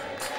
I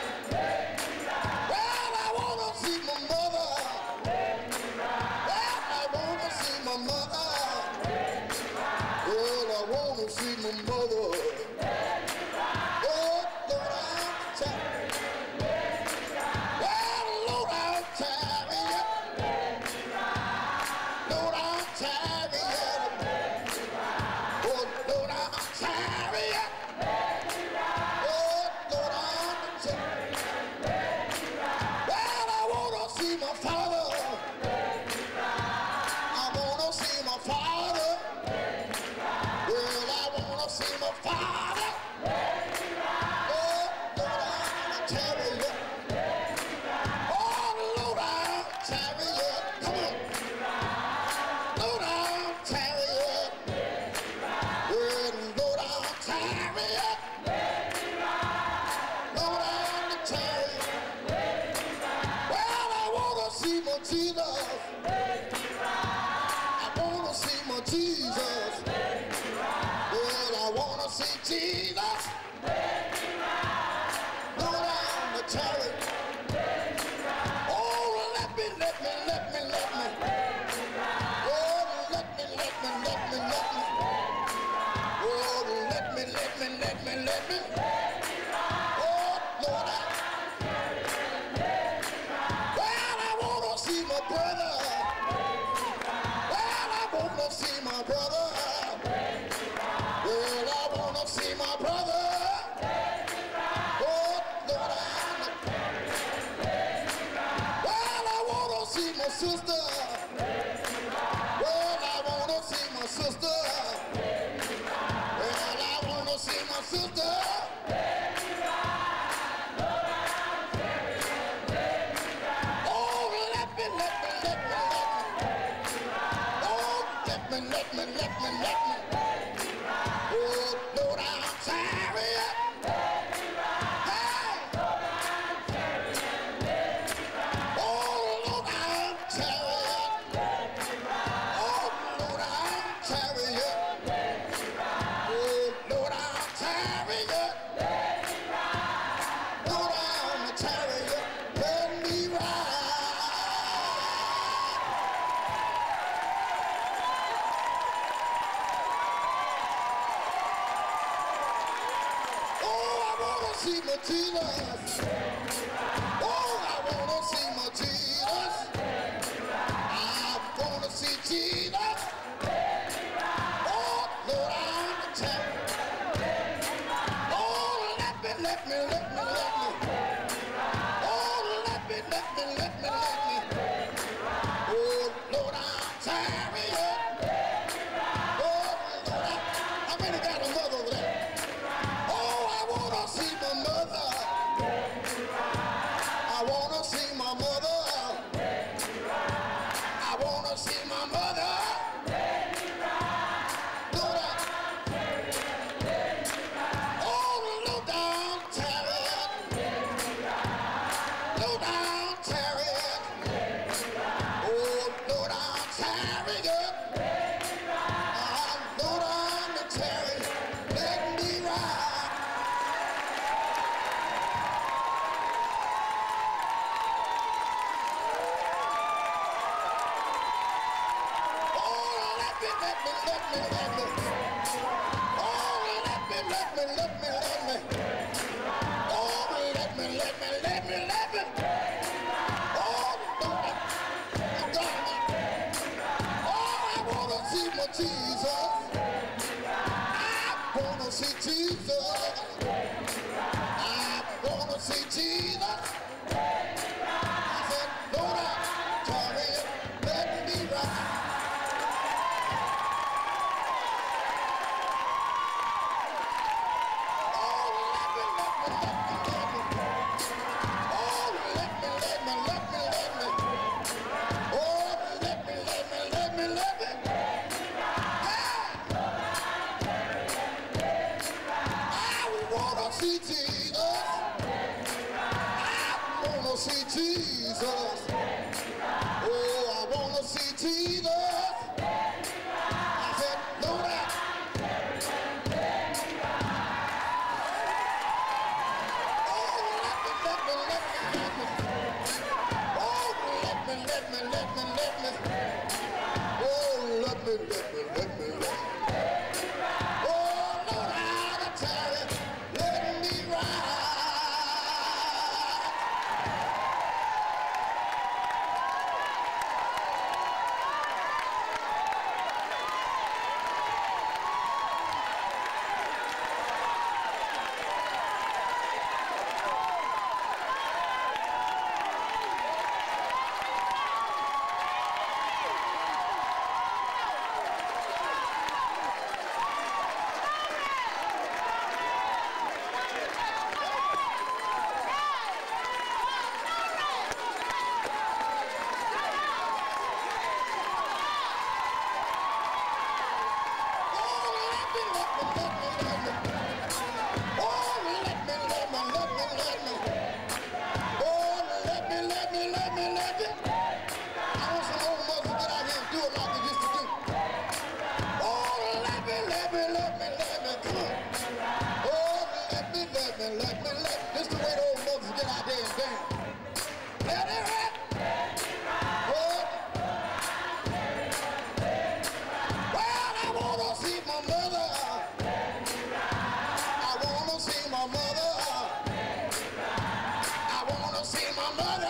Somebody!